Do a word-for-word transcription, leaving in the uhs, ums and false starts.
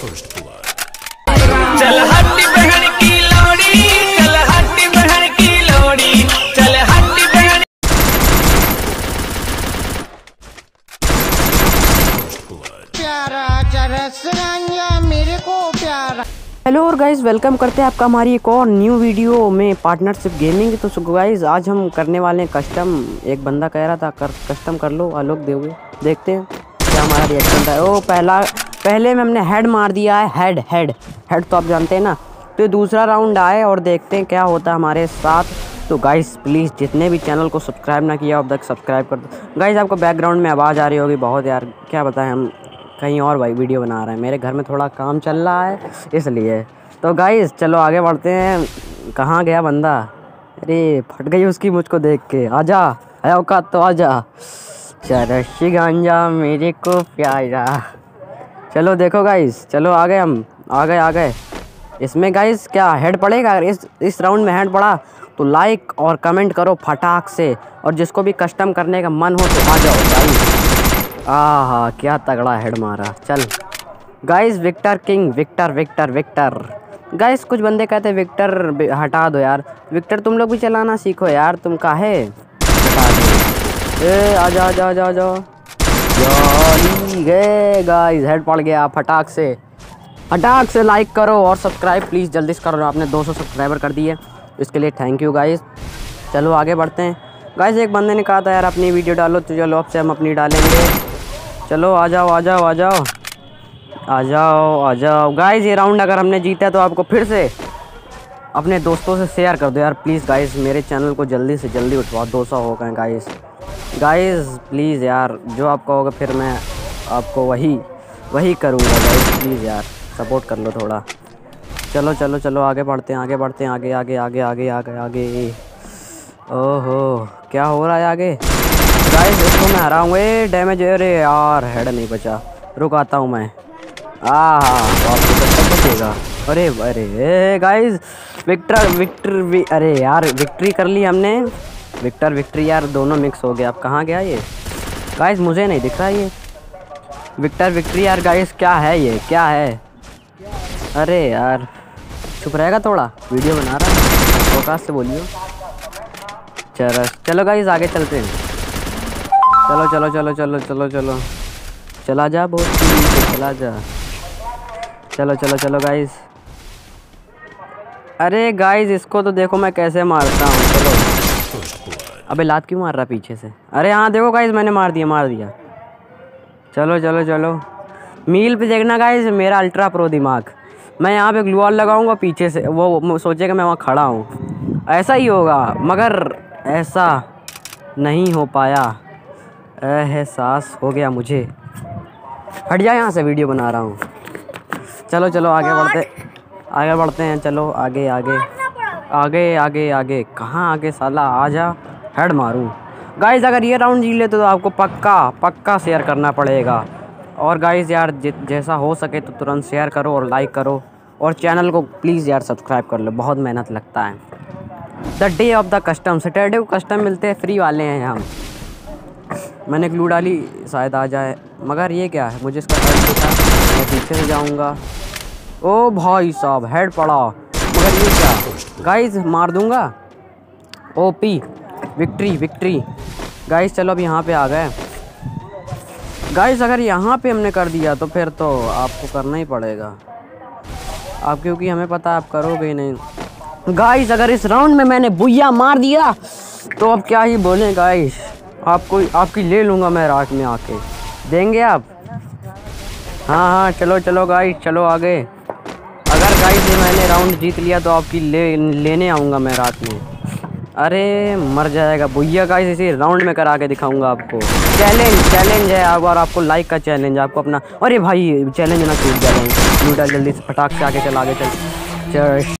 first blood. चल हट्टी बहन की लोड़ी, चल हट्टी बहन की लोड़ी, चल हट्टी बहन first blood. प्यारा चरस रंगा मेरे को प्यारा। हेलो और गाइज वेलकम करते हैं आपका हमारी एक और न्यू वीडियो में पार्टनरशिप गेमिंग। तो गाइज आज हम करने वाले हैं कस्टम। एक बंदा कह रहा था कर, कस्टम कर लो आलोक देवगे, देखते हैं क्या हमारा रिएक्शन था। ओ पहला पहले में हमने हेड मार दिया है, हेड हेड हेड तो आप जानते हैं ना। तो दूसरा राउंड आए और देखते हैं क्या होता है हमारे साथ। तो गाइज प्लीज़ जितने भी चैनल को सब्सक्राइब ना किया अब तक सब्सक्राइब कर दो। गाइज आपको बैकग्राउंड में आवाज़ आ रही होगी बहुत, यार क्या बताएं, हम कहीं और भाई वीडियो बना रहे हैं, मेरे घर में थोड़ा काम चल रहा है इसलिए। तो गाइज़ चलो आगे बढ़ते हैं। कहाँ गया बंदा? अरे फट गई उसकी मुझको देख के। आजा है औकात तो आजा। चरसी गांजा मेरे को प्यारा। चलो देखो गाइज़, चलो आ गए हम, आ गए आ गए। इसमें गाइज़ क्या हेड पड़ेगा? इस इस राउंड में हेड पड़ा तो लाइक और कमेंट करो फटाक से, और जिसको भी कस्टम करने का मन हो तो आ जाओ गाइज़। आहा क्या तगड़ा हेड मारा। चल guys Victor king, victor victor victor. Guys कुछ बंदे कहते हैं विक्टर हटा दो यार, विक्टर तुम लोग भी चलाना सीखो यार, तुम काहे हटा दो। ए आ जाओ जाओ जाओ जाओ गए। गाइस हेड पड़ गया फटाक से। फटाक से लाइक करो और सब्सक्राइब प्लीज़ जल्दी से करो। आपने दो सौ सब्सक्राइबर कर दिए इसके लिए थैंक यू गाइस। चलो आगे बढ़ते हैं। गाइस एक बंदे ने कहा था यार अपनी वीडियो डालो, तो चलो अब से हम अपनी डालेंगे। चलो आ जाओ आ जाओ आ जाओ आ जाओ आ जाओ। गाइज़ ये राउंड अगर हमने जीता तो आपको फिर से अपने दोस्तों से शेयर कर दो यार प्लीज़। गाइज़ मेरे चैनल को जल्दी से जल्दी उठवाओ, दो सौ हो गए गाइज़। गाइज़ प्लीज़ यार जो आपका होगा फिर मैं आपको वही वही करूँगा गाइज़, प्लीज़ यार सपोर्ट कर लो थोड़ा। चलो चलो चलो आगे बढ़ते हैं आगे बढ़ते हैं आगे आगे आगे आगे आगे आगे। ओहो क्या हो रहा है आगे? गाइस इसको मैं हराऊंगा। ए डैमेज, अरे यार हेड नहीं बचा, रुक आता हूँ मैं। आहा बचेगा। अरे अरे ए गाइस विक्टर विक्ट्री, अरे यार विक्ट्री कर ली हमने। विक्टर विक्ट्री यार दोनों मिक्स हो गया। अब कहाँ गया ये? गाइस मुझे नहीं दिख रहा ये विक्टर विक्ट्री यार। गाइस क्या है ये, क्या है? अरे यार चुप रहेगा थोड़ा, वीडियो बना रहा है, फोकस से बोलियो। चलो चलो गाइस आगे चलते हैं। चलो चलो चलो चलो चलो चलो चला जा बहुत, चला जा। चलो चलो चलो गाइस। अरे गाइस इसको तो देखो मैं कैसे मारता हूँ। चलो अबे लात क्यों मार रहा पीछे से? अरे हाँ देखो गाइस मैंने मार दिया मार दिया। चलो चलो चलो मील पे देखना गाइस मेरा अल्ट्रा प्रो दिमाग। मैं यहाँ पे ग्लू वॉल लगाऊंगा पीछे से, वो सोचेगा मैं वहाँ खड़ा हूँ, ऐसा ही होगा, मगर ऐसा नहीं हो पाया, एहसास हो गया मुझे। हट जा यहाँ से, वीडियो बना रहा हूँ। चलो चलो आगे बढ़ते आगे बढ़ते हैं। चलो आगे आगे आगे आगे आगे। कहाँ आगे साला? आजा हेड मारूँ। गाइस अगर ये राउंड जीत लेते तो आपको पक्का पक्का शेयर करना पड़ेगा। और गाइस यार जैसा हो सके तो तुरंत शेयर करो और लाइक करो, और चैनल को प्लीज़ यार सब्सक्राइब कर लो, बहुत मेहनत लगता है। The day of the custom, Saturday को कस्टम मिलते हैं, फ्री वाले हैं हम। मैंने ग्लू डाली शायद आ जाए, मगर ये क्या है? मुझे इसका मैं पीछे से जाऊँगा। ओ भाई साहब हेड पड़ा, मगर ये क्या? गाइस मार दूँगा। OP victory victory. गाइस चलो अब यहाँ पे आ गए। गाइस अगर यहाँ पे हमने कर दिया तो फिर तो आपको करना ही पड़ेगा आप, क्योंकि हमें पता है आप करोगे ही नहीं। गाइस अगर इस राउंड में मैंने बुया मार दिया तो अब क्या ही बोलें गाइस, आपको आपकी ले लूँगा मैं रात में आके। देंगे आप? हाँ हाँ चलो चलो गाइस चलो आगे। अगर गाइस ये मैंने राउंड जीत लिया तो आपकी ले लेने आऊँगा मैं रात में। अरे मर जाएगा भैया। गाइस इसी राउंड में करा के दिखाऊँगा आपको। चैलेंज चैलेंज है आप, और आपको लाइक का चैलेंज आपको अपना। अरे भाई चैलेंज ना छूट जाएगा, जल्दी से फटाक से आगे चल आगे चल चल।